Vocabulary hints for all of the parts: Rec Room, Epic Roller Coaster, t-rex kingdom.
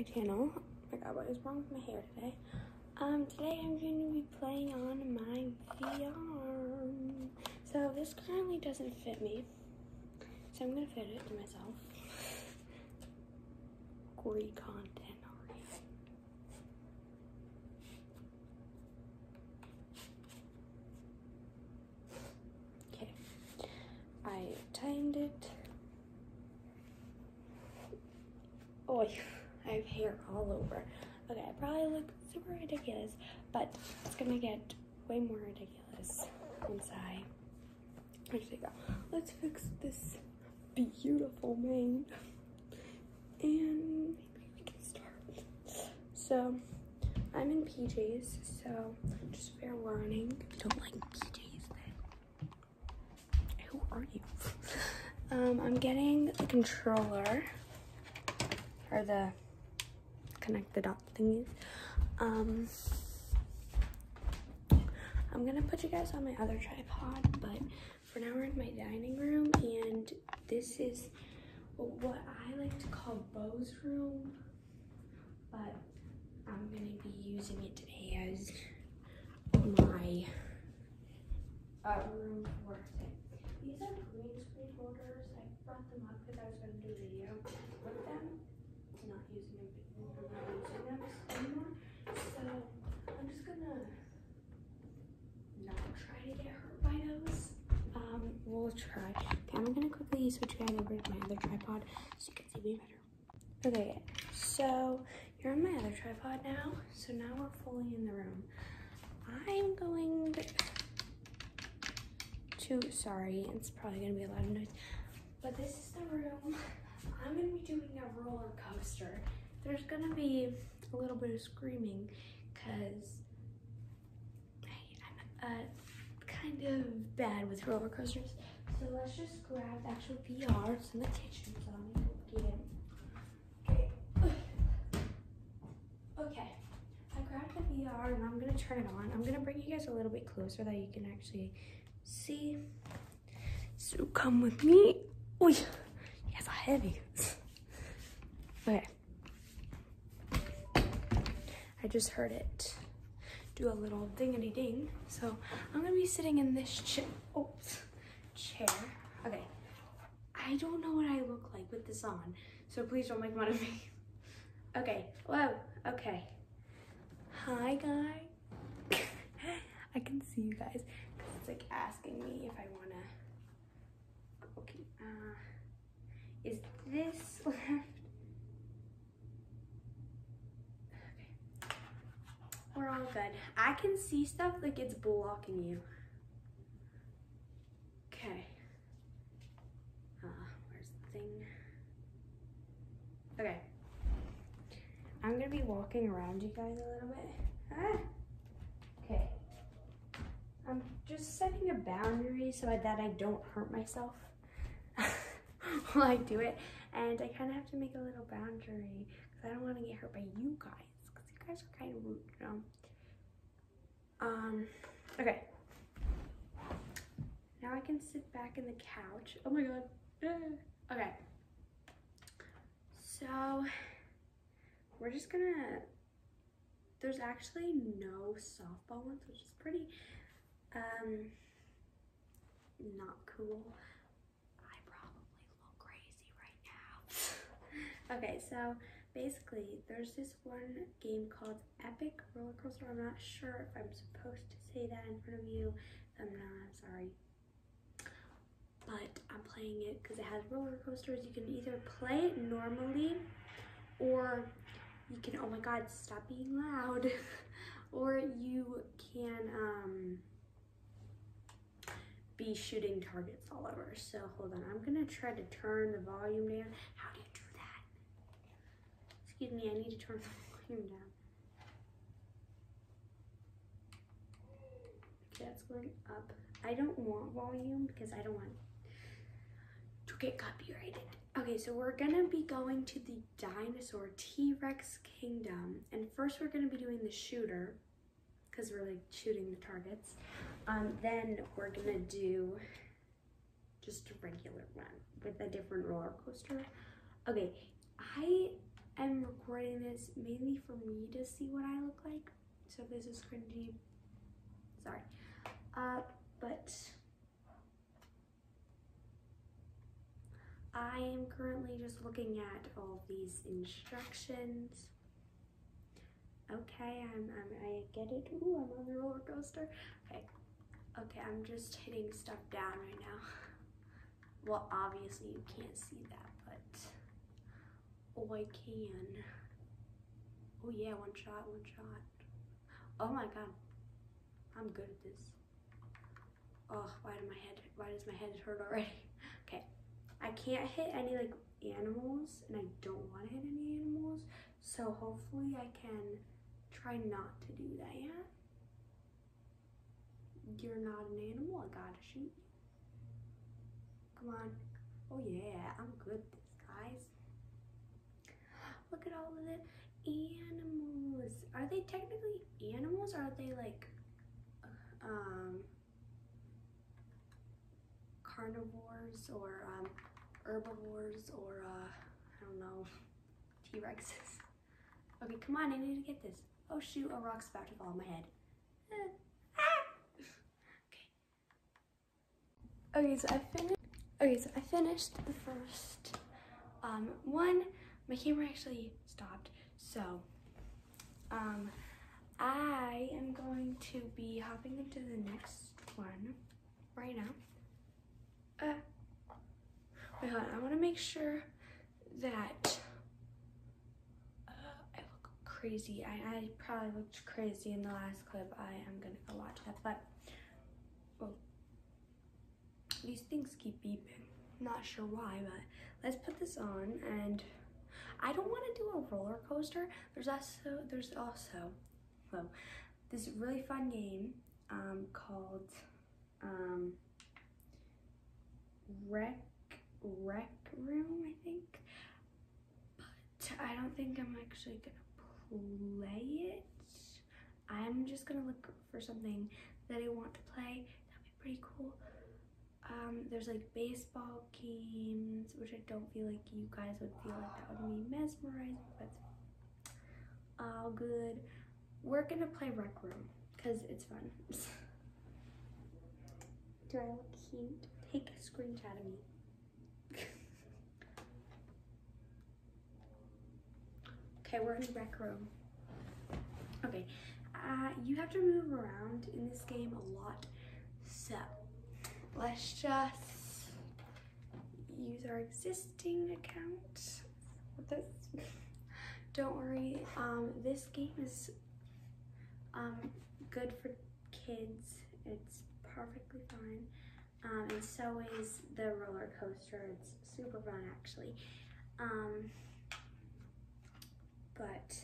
my channel. I forgot what was wrong with my hair today. Today I'm going to be playing on my VR. So this currently doesn't fit me, so I'm going to fit it to myself. Great content. I timed it. Oh, I have hair all over. Okay, I probably look super ridiculous, but it's gonna get way more ridiculous once I actually go. Let's fix this beautiful mane, and maybe we can start. So, I'm in PJs, so just fair warning. If you don't like PJs, are you? I'm getting the controller or the connect the dot thingies. I'm gonna put you guys on my other tripod, but for now we're in my dining room, and this is what I like to call Beau's room, but I'm gonna be using it today as my room for things. These are green screen holders. I brought them up because I was going to do a video with them. I'm not using them anymore. So I'm just going to not try to get hurt by those. We'll try. Okay, I'm going to quickly switch guys over to my other tripod so you can see me better. Okay, so you're on my other tripod now. So now we're fully in the room. I'm going to... Sorry, it's probably gonna be a lot of noise, but this is the room. I'm gonna be doing a roller coaster. There's gonna be a little bit of screaming because I'm kind of bad with roller coasters. So let's just grab the actual VR. It's in the kitchen, so I'm gonna go get it. Okay, I grabbed the VR and I'm gonna turn it on. I'm gonna bring you guys a little bit closer that you can actually see. So come with me. Oh, you guys are heavy. Okay. I just heard it do a little dingity ding. So I'm gonna be sitting in this chair. Okay. I don't know what I look like with this on, so please don't make fun of me. Okay. Whoa. Okay. Hi, guys. I can see you guys. It's like asking me if I wanna. Okay, is this left? Okay, we're all good. I can see stuff like it's blocking you. Okay. Where's the thing? Okay. I'm gonna be walking around you guys a little bit. Ah. Okay. I'm just setting a boundary so that I don't hurt myself while I do it. And I kind of have to make a little boundary because I don't want to get hurt by you guys, because you guys are kind of rude, you know? Okay. Now I can sit back in the couch. Oh my God. Okay. So we're just gonna, there's actually no softball ones, which is pretty, not cool. I probably look crazy right now. Okay, so basically there's this one game called Epic Roller Coaster. I'm not sure if I'm supposed to say that in front of you. If I'm not, I'm sorry. But I'm playing it because it has roller coasters. You can either play it normally, or you can, oh my God, stop being loud. Or you can, be shooting targets all over. So hold on, I'm gonna try to turn the volume down. How do you do that? Excuse me, I need to turn the volume down. Okay, that's going up. I don't want volume because I don't want to get copyrighted. Okay, so we're gonna be going to the dinosaur T-Rex Kingdom, and first we're gonna be doing the shooter because we're like shooting the targets. Then we're gonna do just a regular one with a different roller coaster. Okay, I I'm recording this mainly for me to see what I look like, so this is cringy, sorry, but I am currently just looking at all these instructions. Okay, I get it. Ooh, I'm on the roller coaster. Okay, I'm just hitting stuff down right now. Well, obviously you can't see that, but oh, I can. Oh yeah, one shot. Oh my god, I'm good at this. Oh, why does my head hurt already? Okay, I can't hit any like animals, and I don't want to hit any animals, so hopefully I can try not to do that. Yeah, you're not an animal, I gotta shoot you. Come on. Oh yeah, I'm good at this, guys. Look at all of the animals. Are they technically animals, or are they like carnivores or herbivores or I don't know, T-Rexes? Okay, come on, I need to get this. Oh shoot, a rock's about to fall on my head. Okay, so I finished the first one. My camera actually stopped, so I am going to be hopping into the next one right now. Wait, hold on. I want to make sure that I look crazy. I probably looked crazy in the last clip. I am gonna go watch that, but well, these things keep beeping. Not sure why, but let's put this on. And I don't want to do a roller coaster. There's also this really fun game called Rec Room, I think. But I don't think I'm actually gonna play it. I'm just gonna look for something that I want to play. That'd be pretty cool. There's like baseball games, which I don't feel like you guys would feel like that would be mesmerizing, but all good. We're gonna play Rec Room because it's fun. Do I look cute? Take a screenshot of me. Okay, we're in Rec Room. Okay, you have to move around in this game a lot, so let's just use our existing account with this. Don't worry, this game is good for kids. It's perfectly fine, and so is the roller coaster. It's super fun, actually. But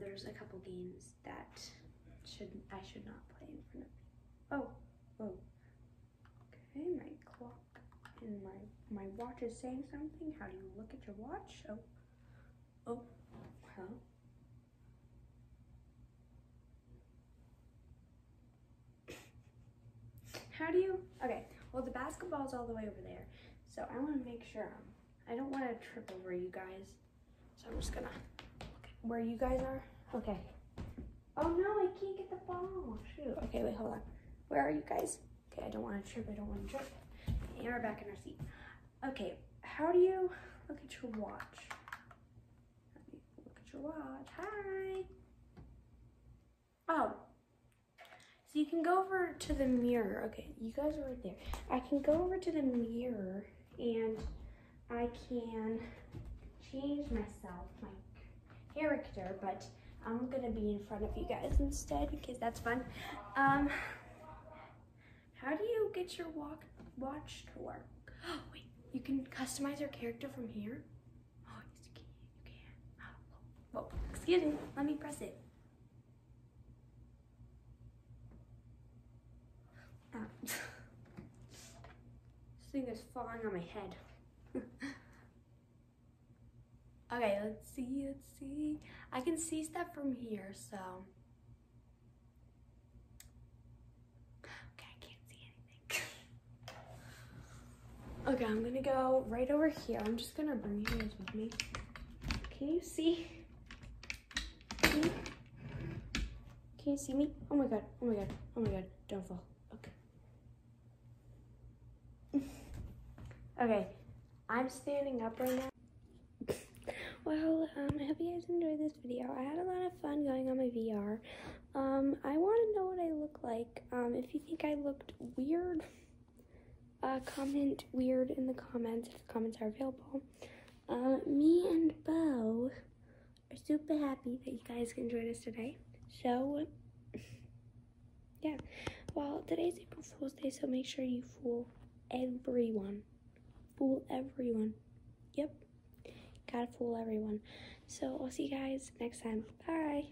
there's a couple games that I should not play in front of me. Oh, okay, my clock and my watch is saying something. How do you look at your watch? Oh, huh? Okay, well, the basketball's all the way over there, so I want to make sure, I don't want to trip over you guys, so I'm just gonna look at where you guys are. Okay. Oh no, I can't get the ball, shoot. Okay, wait, hold on. Where are you guys? Okay, I don't want to trip. And we're back in our seat. Okay, how do you look at your watch? How do you look at your watch? Hi! Oh, so you can go over to the mirror. Okay, you guys are right there. I can go over to the mirror and I can change myself, my character, but I'm gonna be in front of you guys instead because that's fun. How do you get your watch to work? Oh, wait, you can customize your character from here? Oh, yes, you can. Oh, whoa, excuse me, let me press it. Oh. This thing is falling on my head. Okay, let's see. I can see stuff from here, so. Okay, I'm gonna go right over here. I'm just gonna bring you guys with me. Can you see? Can you see me? Oh my god, oh my god, oh my god, don't fall. Okay. Okay, I'm standing up right now. Well, I hope you guys enjoyed this video. I had a lot of fun going on my VR. I want to know what I look like. If you think I looked weird, comment weird in the comments if the comments are available. Me and Beau are super happy that you guys can join us today. So, yeah. Well, today's April Fool's Day, so make sure you fool everyone. Fool everyone. Yep. Gotta fool everyone. So, I'll see you guys next time. Bye.